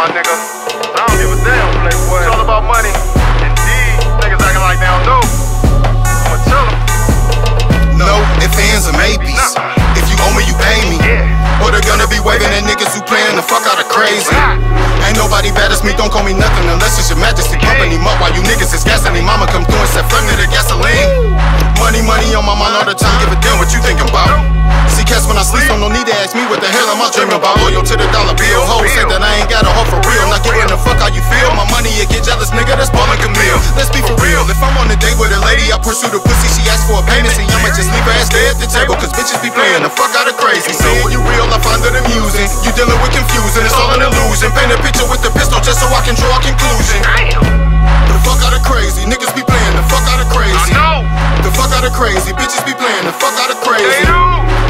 my nigga. But I don't give a damn, playboy. It's all about money. Indeed, niggas acting like they don't know. I'ma tell them. No ifs, ands, or maybes. If you owe me, you pay me. Or they're gonna be waving at niggas who playing the fuck out of crazy. Ain't nobody bad as me, don't call me nothing unless it's your majesty. Pumping him up while you niggas is gassing him. Mama come through and said, front of the gasoline. Money on my mind all the time, give a damn what you thinking about. See cats when I sleep, so no need to ask me what the hell am I dreaming about. Loyal to the dollar bill, ho, said that I ain't got a heart for real. Not giving a fuck how you feel, my money, it get jealous, nigga, that's Paul and Camille. Let's be for real, if I'm on a date with a lady, I pursue the pussy, she asked for a payment, see, I'ma just leave her ass there at the table, cause bitches be playing the fuck out of crazy. Seeing you real, I find it amusing, you dealing with confusion, it's all an illusion. Paint a picture with the pistol just so I can draw a conclusion. The fuck out of crazy, niggas be playing the fuck out of crazy. The fuck out of crazy, bitches be playing the fuck out of crazy.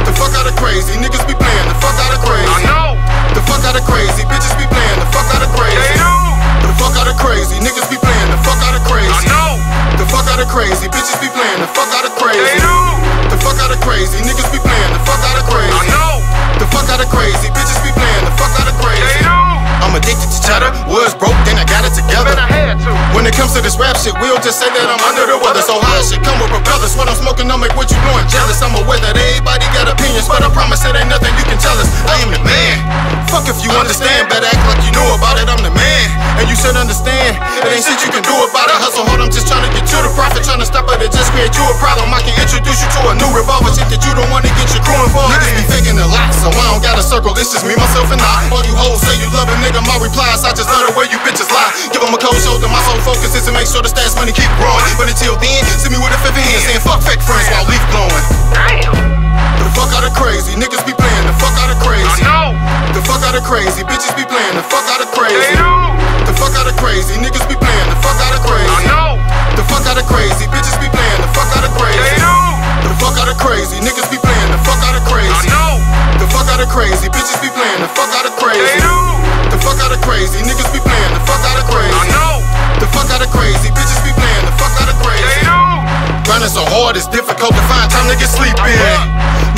The fuck out of crazy, niggas be playing the fuck out of crazy. The fuck out of crazy, bitches be playing the fuck out of crazy. The fuck out of crazy, niggas be playing the fuck out of crazy. The fuck out of crazy, bitches be playing the fuck out of crazy. The fuck out of crazy, niggas be playing the fuck out of crazy. The fuck out of crazy, bitches be playing the fuck out of crazy. I'm addicted to cheddar, was broke, then I got it together. When it comes to this rap shit, we'll just say that I'm under the weather. So high shit come with propellers. What I'm smoking, I'll make what you blowing jealous. I'm aware that everybody got opinions, but I promise it ain't nothing you can tell us. I am the man. Fuck if you understand, better act like you know about it. I'm the man, and you should understand. It ain't shit you can do about it. Hustle hard, I'm just trying to get you the profit. Trying to stop it, it just create you a problem. I can introduce you to a new revolver. Shit that you don't want to get your crew involved. Niggas be thinking a lot, so I don't got a circle. It's just me, myself, and I. All you hoes say you love a nigga, my replies, I just love the way you bitches lie. Give them a cold shoulder, my soul focus is to make sure the stats money keep growing. But until then, see me with a fifth hand saying fuck fake friends while leaf blowing. The fuck out of crazy, niggas be playing the fuck out of crazy. The fuck out of crazy, bitches be playing the fuck out of crazy. The fuck out of crazy, niggas be playing the fuck out of crazy. The fuck out of crazy, bitches be playing the fuck out of crazy. The fuck out of crazy, niggas be playing the fuck out of crazy. The fuck out of crazy, bitches be playing the fuck out of crazy. The fuck out of crazy, niggas be playing the fuck out of crazy. The fuck out of crazy, bitches be playing the fuck out of crazy. Grinding so hard, it's difficult to find time to get sleep in.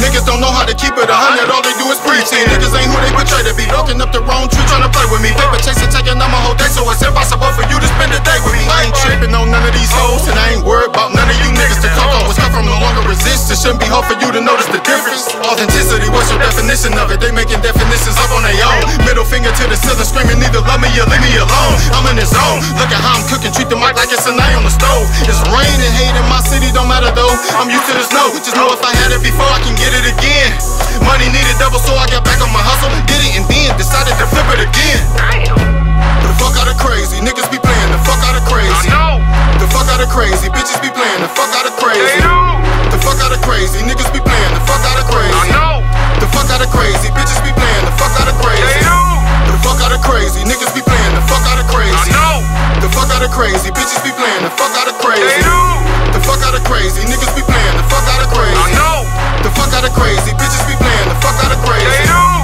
Niggas don't know how to keep it 100, all they do is preaching. Niggas ain't who they portray to be, looking up the wrong tree, trying to play with me. Paper chasing, taking on my whole day, so it's impossible for you to spend a day with me. I ain't tripping on none of these hoes, and I ain't worried about none of you niggas. The coke on was come from no longer resist. It shouldn't be hard for you to notice the difference. Authenticity, what's your definition of it? They making definitions up on their own. Middle finger to the ceiling, screaming either love me or leave me alone. I'm in the zone, look at how I'm cooking, treat the mic like it's a night on the stove. It's rain and hate in my city, don't matter though. I'm used to the snow, just know if I had it before I can get it again. Money needed double, so I got back on my hustle, did it, and then decided to flip it again. The fuck out of crazy, niggas be playing the fuck out of crazy. The fuck out of crazy, bitches be playing the fuck out of crazy. The fuck out of crazy, niggas be playing the fuck out of crazy. The fuck out of crazy, bitches be playing the fuck out of crazy. The fuck out of crazy, niggas be playing the fuck out of crazy. The fuck out of crazy, bitches be playing the fuck out of crazy. The fuck out of crazy, niggas be playing the fuck out of crazy. The fuck out of crazy, bitches be playing the fuck out of crazy.